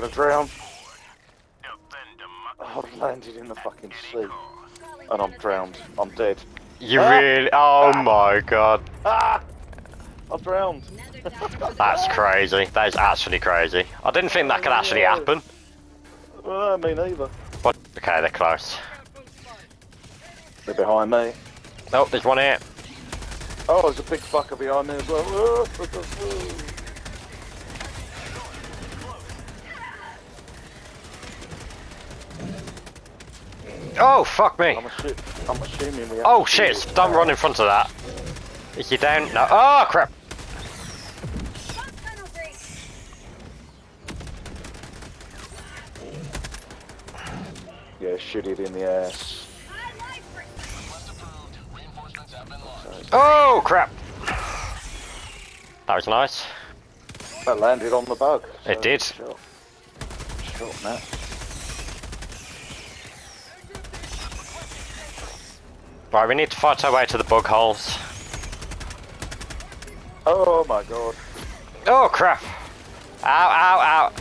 gonna drown. I landed in the fucking sea. And I'm drowned. I'm dead. You really? Oh my god. Ah! I'm drowned. That's crazy. That is actually crazy. I didn't think that could actually happen. Well, me neither. Okay, they're close. They're behind me. Nope, there's one here. Oh, there's a big fucker behind me as well. Oh, fuck me. I'm assuming we have oh shit, don't run in front of that. Is he down? No. Oh, crap. Yeah, shoot it in the ass. Oh, crap. That was nice. That landed on the bug. So it did. Short net. Right, we need to fight our way to the bug holes. Oh my god. Oh crap. Ow, ow, ow.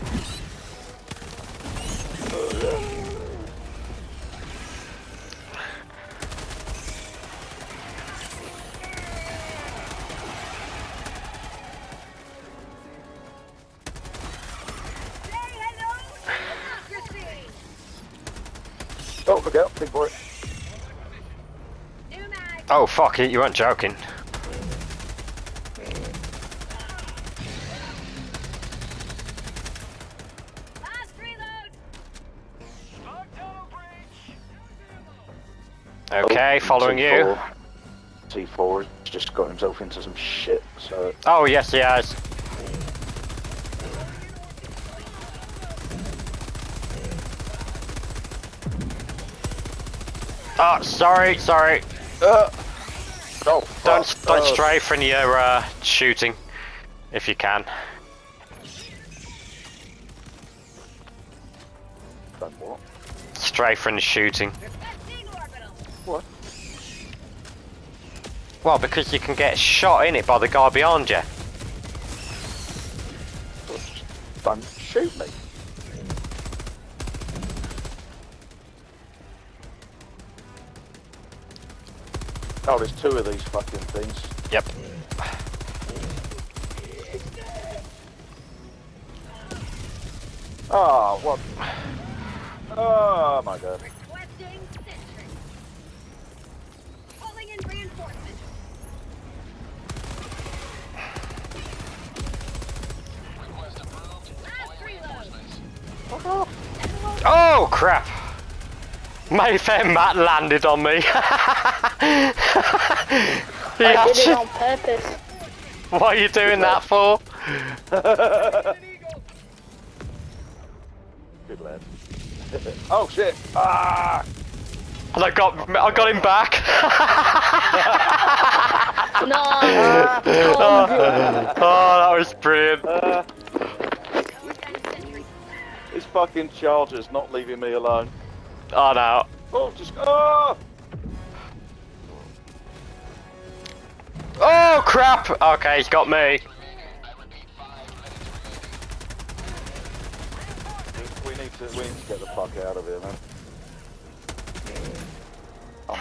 Oh, look out, big boy. Oh fuck it, you weren't joking. Last reload. Okay, oh, following T4. You. T4 has just got himself into some shit, so... Oh yes he has. Oh, sorry, sorry. Oh, don't stray from your shooting, if you can. Done what? Stray from the shooting. What? Well, because you can get shot in it by the guy behind you. Don't shoot me. Oh, there's two of these fucking things. Yep. Oh, what? Oh my god. Requesting sentry. Pulling in reinforcement. Request approved. Last reload. Oh, oh crap. My friend Matt landed on me. I did it on purpose. What are you doing that for? Good lad. Oh shit! Ah! And I got him back. No. Oh, that was brilliant. This fucking charger's not leaving me alone. Oh no. Oh, just oh! Oh crap! Okay, he's got me. We need to get the fuck out of here, man. I'm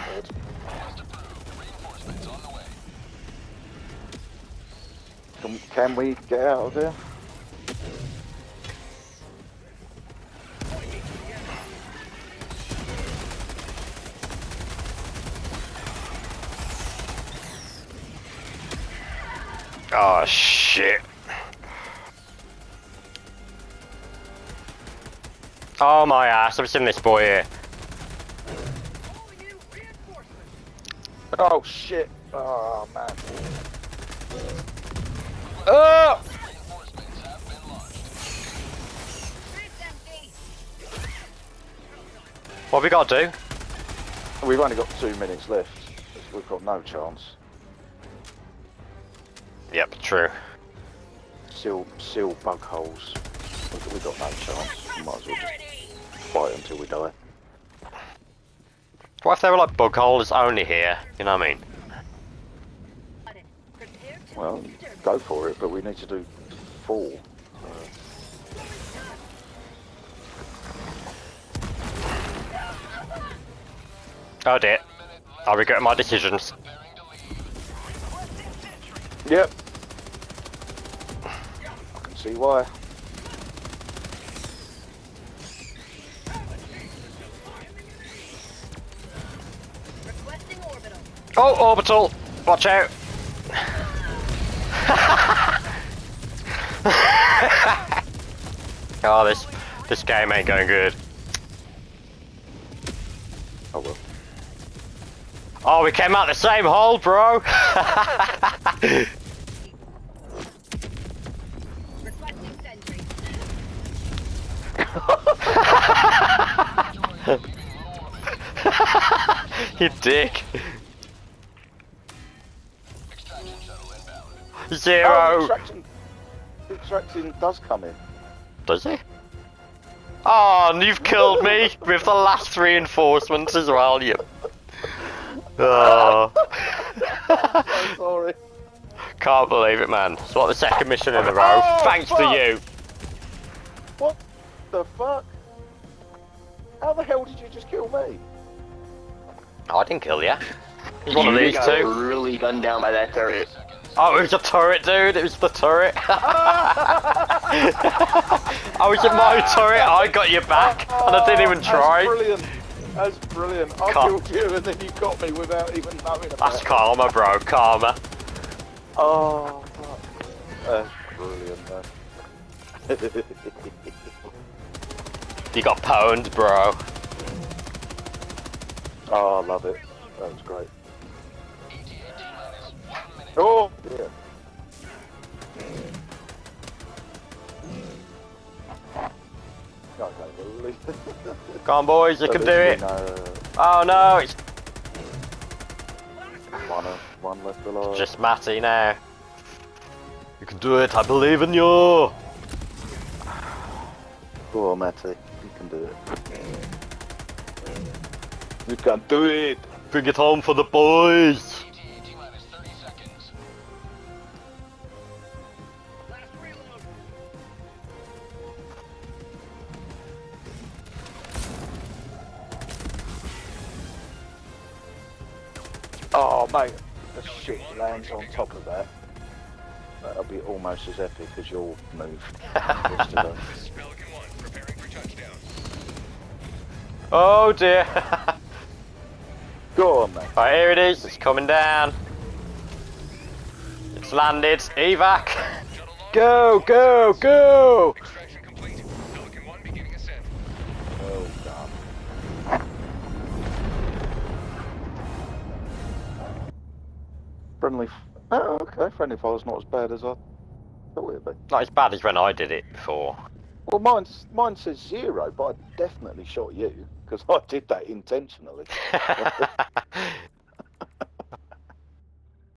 dead. Can we get out of here? Oh shit. Oh my ass, I've seen this boy here. Oh shit. Oh man. Oh! What have we got to do? We've only got 2 minutes left. We've got no chance. Yep, true. Seal bug holes. We got no chance. We might as well just fight until we die. What if they were like bug holes only here? You know what I mean? Well, go for it, but we need to do 4. about it. I regret my decisions. Yep. I can see why. Oh, orbital! Watch out! Oh, this game ain't going good. Oh well. Oh, we came out the same hole, bro! You dick! 0! Extraction does come in. Does he? Oh, and you've killed me with the last reinforcements as well, you... Oh. I'm sorry. Can't believe it, man. It's like the second mission in a row. Oh, thanks to you. What the fuck? How the hell did you just kill me? Oh, I didn't kill you. It's one of these two. You got really gunned down by that turret. Oh, it was a turret, dude. It was the turret. I was in my turret. I got you back, and I didn't even try. That's brilliant. That's brilliant. I killed you, and then you got me without even knowing about it. That's karma, bro. Karma. Oh, fuck. That's brilliant, man. You got pwned, bro. Oh, I love it. That was great. Oh dear. I can't believe it. Come on, boys, you can do it. Oh no, it's one left below. It's just Matty now. You can do it, I believe in you. Poor Matty, you can do it. You can do it. Bring it home for the boys. Oh mate, the shit lands on top of that. That'll be almost as epic as your move. Oh dear. Go on, mate. Alright, here it is. It's coming down. It's landed. Evac. Go, go, go! Oh, okay, friendly fire's not as bad as I thought it'd be. Not as bad as when I did it before. Well, mine says 0, but I definitely shot you, because I did that intentionally.